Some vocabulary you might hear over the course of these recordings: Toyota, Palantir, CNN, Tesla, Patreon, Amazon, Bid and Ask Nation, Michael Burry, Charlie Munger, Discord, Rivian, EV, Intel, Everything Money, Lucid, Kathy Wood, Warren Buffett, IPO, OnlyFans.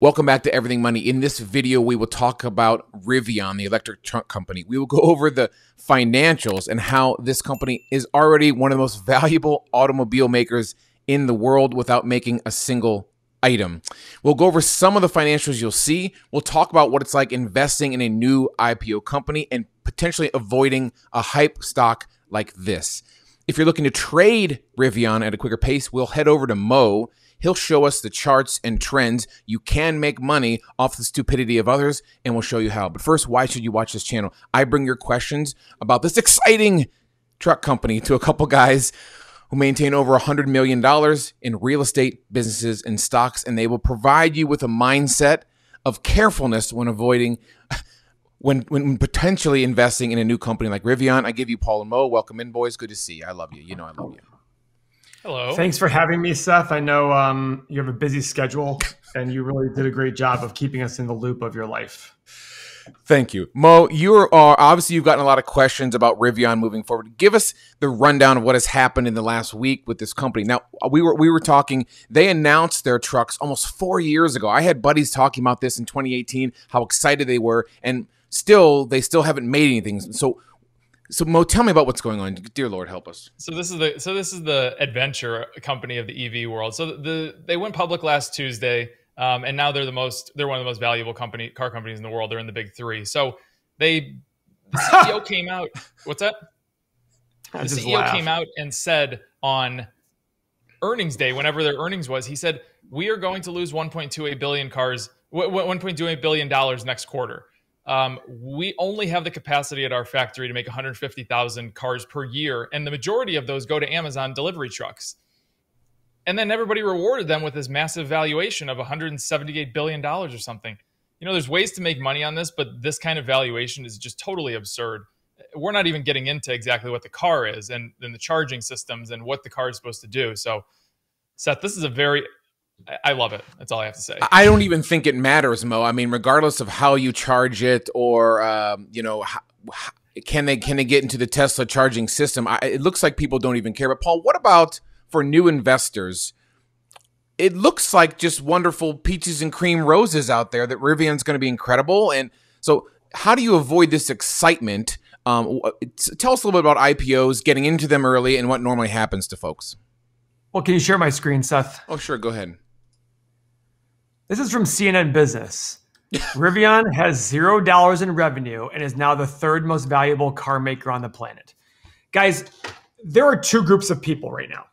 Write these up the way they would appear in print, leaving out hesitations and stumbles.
Welcome back to Everything Money. In this video, we will talk about Rivian, the electric truck company. We will go over the financials and how this company is already one of the most valuable automobile makers in the world without making a single item. We'll go over some of the financials you'll see. We'll talk about what it's like investing in a new IPO company and potentially avoiding a hype stock like this. If you're looking to trade Rivian at a quicker pace, we'll head over to Mo. He'll show us the charts and trends. You can make money off the stupidity of others, and we'll show you how. But first, why should you watch this channel? I bring your questions about this exciting truck company to a couple guys who maintain over $100 million in real estate, businesses, and stocks, and they will provide you with a mindset of carefulness when avoiding, when potentially investing in a new company like Rivian. I give you Paul and Mo. Welcome in, boys. Good to see you. I love you. You know I love you. Hello. Thanks for having me, Seth. I know you have a busy schedule, and you really did a great job of keeping us in the loop of your life. Thank you. Mo, you are obviously you've gotten a lot of questions about Rivian moving forward. Give us the rundown of what has happened in the last week with this company. Now, we were talking, they announced their trucks almost 4 years ago. I had buddies talking about this in 2018, how excited they were, and they still haven't made anything. So Mo, tell me about what's going on. Dear Lord, help us. So this is the adventure company of the EV world. So they went public last Tuesday, and now they're one of the most valuable car companies in the world. They're in the big three. So the CEO came out. What's that? The CEO came out and said on earnings day, whenever their earnings was, he said, "We are going to lose 1.28 billion cars, $1.28 billion next quarter. We only have the capacity at our factory to make 150,000 cars per year. And the majority of those go to Amazon delivery trucks." And then everybody rewarded them with this massive valuation of $178 billion or something. You know, there's ways to make money on this, but this kind of valuation is just totally absurd. We're not even getting into exactly what the car is and the charging systems and what the car is supposed to do. So Seth, this is a very... I love it. That's all I have to say. I don't even think it matters, Mo. I mean, regardless of how you charge it or, you know, can they get into the Tesla charging system? It looks like people don't even care. But Paul, what about for new investors? It looks like just wonderful peaches and cream roses out there that Rivian's going to be incredible. And so how do you avoid this excitement? Tell us a little bit about IPOs, getting into them early and what normally happens to folks. Well, can you share my screen, Seth? Oh, sure. Go ahead. This is from CNN Business. Rivian has $0 in revenue and is now the third most valuable car maker on the planet. Guys, there are two groups of people right now.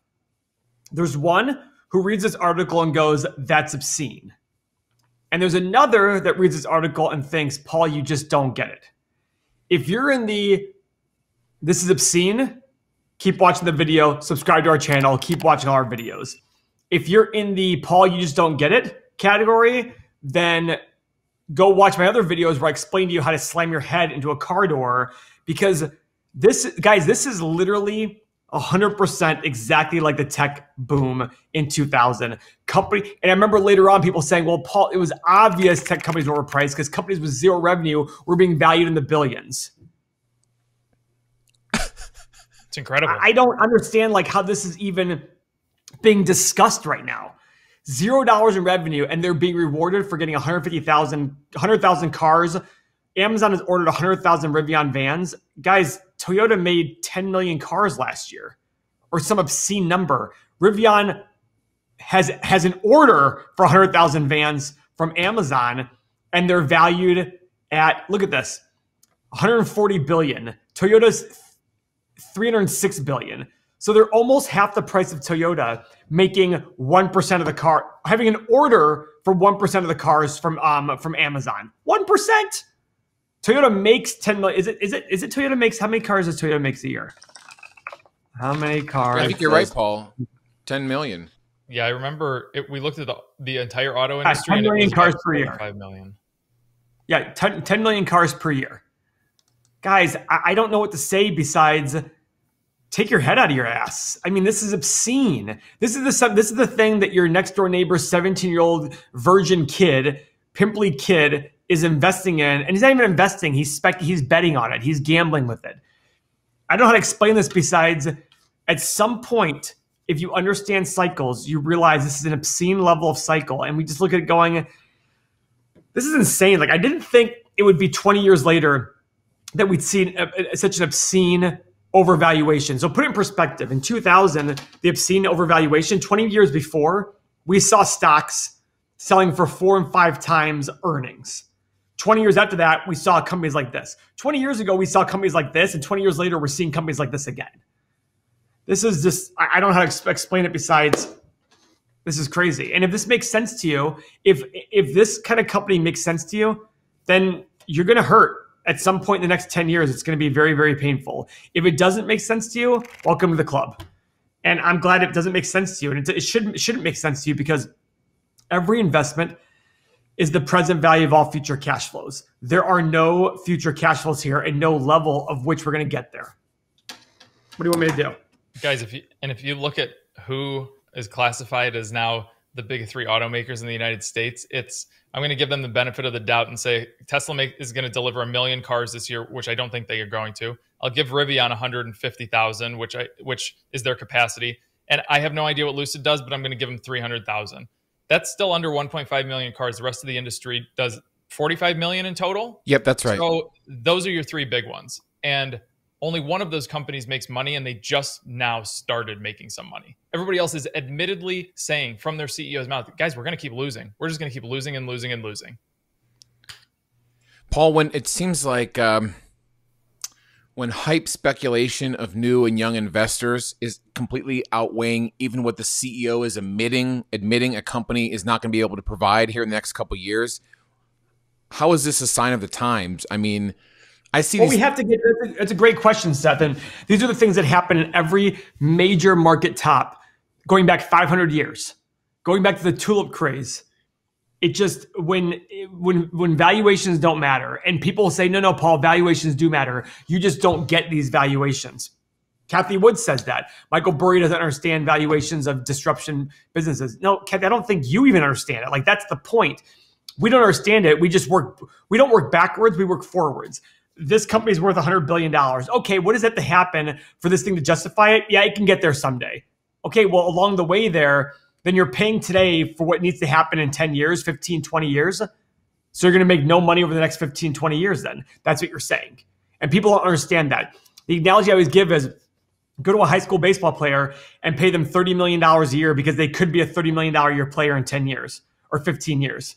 There's one who reads this article and goes, "That's obscene." And there's another that reads this article and thinks, "Paul, you just don't get it." If you're in the, "This is obscene," keep watching the video, subscribe to our channel, keep watching all our videos. If you're in the, "Paul, you just don't get it" category, then go watch my other videos where I explain to you how to slam your head into a car door, because this, guys, this is literally 100% exactly like the tech boom in 2000. And I remember later on people saying, "Well, Paul, it was obvious tech companies were overpriced because companies with zero revenue were being valued in the billions." It's incredible. I don't understand like how this is even being discussed right now. $0 in revenue, and they're being rewarded for getting 100,000 cars. Amazon has ordered 100,000 Rivian vans. Guys, Toyota made 10 million cars last year, or some obscene number. Rivian has an order for 100,000 vans from Amazon, and they're valued at, look at this, 140 billion. Toyota's 306 billion. So they're almost half the price of Toyota, making 1% of the car, having an order for 1% of the cars from Amazon. 1%. Toyota makes 10 million. Is it Toyota makes, how many cars does Toyota makes a year? How many cars? I think you're right, Paul. 10 million. Yeah, I remember we looked at the entire auto industry. 10 million cars per year. 5 million. Yeah, 10 million cars per year. Guys, I don't know what to say besides take your head out of your ass. I mean, this is obscene. This is the thing that your next door neighbor's 17-year-old virgin kid, pimply kid, is investing in, and he's not even investing. He's betting on it. He's gambling with it. I don't know how to explain this besides at some point, if you understand cycles, you realize this is an obscene level of cycle, and we just look at it going, This is insane. Like, I didn't think it would be 20 years later that we'd seen such an obscene overvaluation. So put it in perspective, in 2000, the obscene overvaluation, 20 years before, we saw stocks selling for 4 and 5 times earnings. 20 years after that, we saw companies like this. 20 years ago, we saw companies like this, and 20 years later, we're seeing companies like this again. This is just, I don't know how to explain it besides, this is crazy. And if this makes sense to you, if this kind of company makes sense to you, then you're gonna hurt. At some point in the next 10 years, it's gonna be very, very painful. If it doesn't make sense to you, welcome to the club. And I'm glad it doesn't make sense to you. And it shouldn't make sense to you, because every investment is the present value of all future cash flows. There are no future cash flows here and no level of which we're gonna get there. What do you want me to do? Guys, if you look at who is classified as now the big three automakers in the United States, I'm going to give them the benefit of the doubt and say Tesla is going to deliver 1 million cars this year, which I don't think they are going to. I'll give Rivian 150,000, which is their capacity. And I have no idea what Lucid does, but I'm going to give them 300,000. That's still under 1.5 million cars. The rest of the industry does 45 million in total. Yep, that's right. So those are your three big ones. And only one of those companies makes money, and they just now started making some money. Everybody else is admittedly saying from their CEO's mouth, guys, we're going to keep losing. We're just going to keep losing and losing and losing. Paul, when it seems like when hype speculation of new and young investors is completely outweighing even what the CEO is admitting a company is not going to be able to provide here in the next couple of years, how is this a sign of the times? I mean, I see. Well, we have to get, it's a great question, Seth. And these are the things that happen in every major market top, going back 500 years, going back to the tulip craze. It just, when valuations don't matter, and people say, no, Paul, valuations do matter. You just don't get these valuations. Kathy Wood says that. Michael Burry doesn't understand valuations of disruption businesses. No, Kathy, I don't think you even understand it. Like, that's the point. We don't understand it. We don't work backwards. We work forwards. This company's worth $100 billion. Okay, what does that to happen for this thing to justify it? Yeah, it can get there someday. Okay, well, along the way there, then you're paying today for what needs to happen in 10 years, 15, 20 years. So you're going to make no money over the next 15, 20 years then. That's what you're saying. And people don't understand that. The analogy I always give is go to a high school baseball player and pay them $30 million a year because they could be a $30 million a year player in 10 years or 15 years.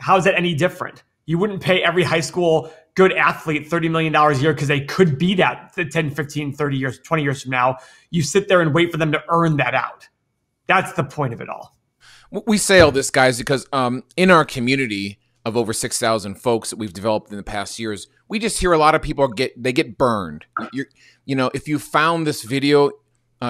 How is that any different? You wouldn't pay every high school good athlete $30 million a year because they could be that 10, 15, 30 years, 20 years from now. You sit there and wait for them to earn that out. That's the point of it all. We say all this, guys, because in our community of over 6,000 folks that we've developed in the past years, we just hear a lot of people get burned. You know, if you found this video,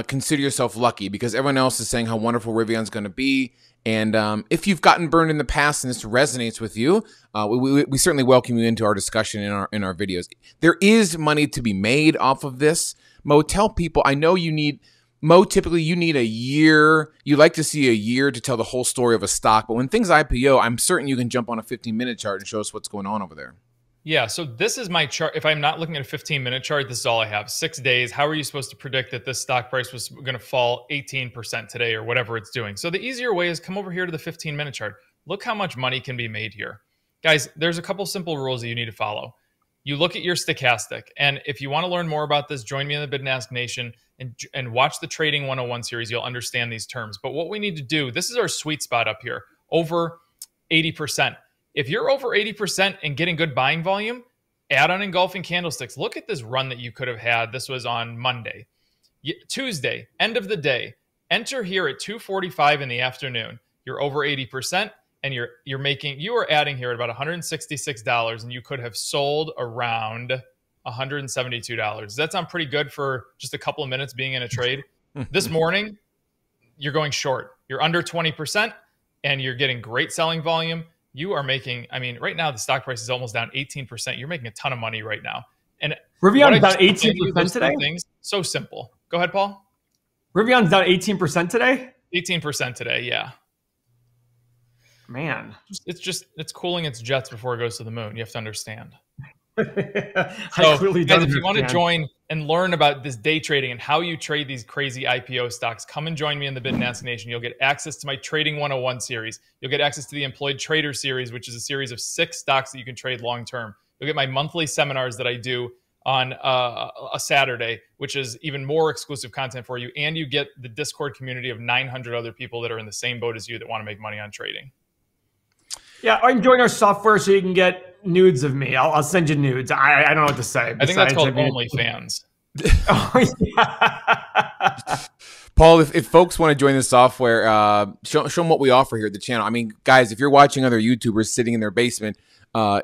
consider yourself lucky, because everyone else is saying how wonderful Rivian's going to be. And if you've gotten burned in the past and this resonates with you, we certainly welcome you into our discussion in our videos. There is money to be made off of this. Mo, tell people, I know you need, Mo, typically you need a year. You like to see a year to tell the whole story of a stock. But when things IPO, I'm certain you can jump on a 15-minute chart and show us what's going on over there. Yeah, so this is my chart. If I'm not looking at a 15-minute chart, this is all I have. 6 days. How are you supposed to predict that this stock price was going to fall 18% today or whatever it's doing? So the easier way is come over here to the 15-minute chart. Look how much money can be made here. Guys, there's a couple simple rules that you need to follow. You look at your stochastic. And if you want to learn more about this, join me in the Bid and Ask Nation and watch the Trading 101 series. You'll understand these terms. But what we need to do, this is our sweet spot up here, over 80%. If you're over 80% and getting good buying volume, add on engulfing candlesticks. Look at this run that you could have had. This was on Monday. Tuesday, end of the day, enter here at 2:45 in the afternoon. You're over 80% and you are adding here at about $166, and you could have sold around $172. That sounds pretty good for just a couple of minutes being in a trade. This morning, you're going short. You're under 20% and you're getting great selling volume. You are making, I mean, right now the stock price is almost down 18%. You're making a ton of money right now. And Rivian's down 18% today? Things, so simple. Go ahead, Paul. Rivian's down 18% today? 18% today, yeah. Man. It's cooling its jets before it goes to the moon. You have to understand. So, guys, if you want to join and learn about this day trading and how you trade these crazy IPO stocks, come and join me in the Bid and Ask Nation. You'll get access to my Trading 101 series. You'll get access to the Employed Trader series, which is a series of 6 stocks that you can trade long-term. You'll get my monthly seminars that I do on a Saturday, which is even more exclusive content for you. And you get the Discord community of 900 other people that are in the same boat as you that want to make money on trading. Yeah, I'm enjoying our software so you can get nudes of me. I'll send you nudes. I don't know what to say. I think that's called OnlyFans. Oh, yeah. Paul, if folks want to join the software, show them what we offer here at the channel. I mean, guys, if you're watching other YouTubers sitting in their basement,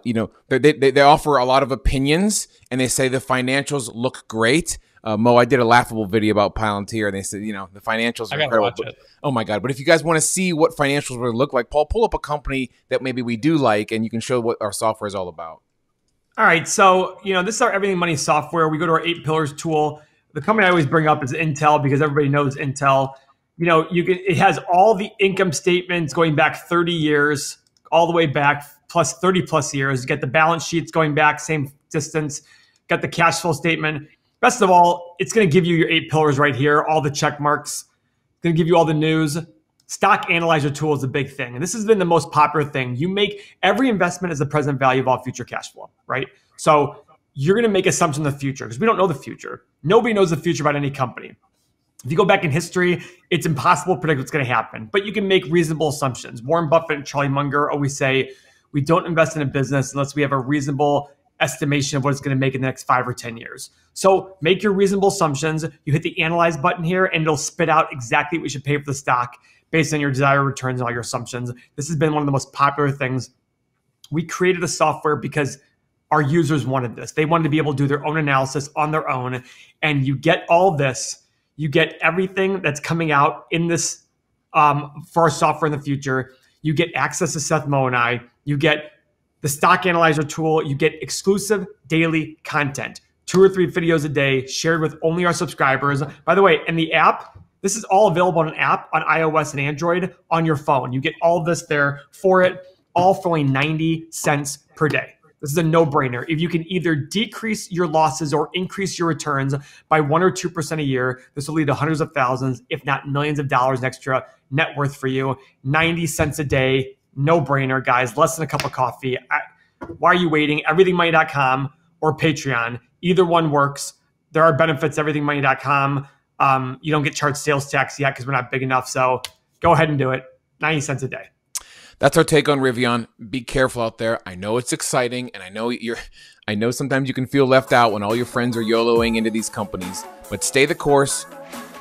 you know, they offer a lot of opinions and they say the financials look great. Mo, I did a laughable video about Palantir, and they said, you know, the financials are incredible. But, oh my God. But if you guys want to see what financials really look like, Paul, pull up a company that maybe we do like, and you can show what our software is all about. All right. So, you know, this is our Everything Money software. We go to our 8 pillars tool. The company I always bring up is Intel because everybody knows Intel. You know, you can, it has all the income statements going back 30 years, all the way back plus 30 plus years. You get the balance sheets going back, same distance, got the cash flow statement. Best of all, it's going to give you your 8 pillars right here, all the check marks. It's going to give you all the news. Stock analyzer tool is a big thing. And this has been the most popular thing. You make every investment as the present value of all future cash flow, right? So you're going to make assumptions in the future because we don't know the future. Nobody knows the future about any company. If you go back in history, it's impossible to predict what's going to happen, but you can make reasonable assumptions. Warren Buffett and Charlie Munger always say, we don't invest in a business unless we have a reasonable estimation of what it's going to make in the next 5 or 10 years. So make your reasonable assumptions. You hit the analyze button here and it'll spit out exactly what you should pay for the stock based on your desired returns and all your assumptions. This has been one of the most popular things. We created the software because our users wanted this. They wanted to be able to do their own analysis on their own. And you get all this, you get everything that's coming out in this for our software in the future. You get access to Seth, Mo, and I. You get the stock analyzer tool, you get exclusive daily content, 2 or 3 videos a day shared with only our subscribers. By the way, in the app, this is all available on an app on iOS and Android on your phone. You get all this there for it, all for only 90 cents per day. This is a no-brainer. If you can either decrease your losses or increase your returns by 1 or 2% a year, this will lead to hundreds of thousands, if not millions of dollars in extra net worth for you, 90 cents a day. No-brainer, guys. Less than a cup of coffee. Why are you waiting? EverythingMoney.com or Patreon. Either one works. There are benefits, EverythingMoney.com. You don't get charged sales tax yet because we're not big enough. So go ahead and do it. 90 cents a day. That's our take on Rivian. Be careful out there. I know it's exciting, and I know sometimes you can feel left out when all your friends are YOLOing into these companies. But stay the course.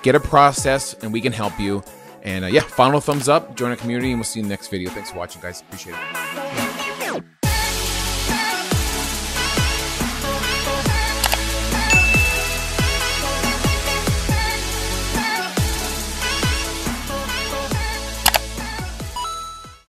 Get a process, and we can help you. And yeah, final thumbs up, join our community, and we'll see you in the next video. Thanks for watching, guys. Appreciate it.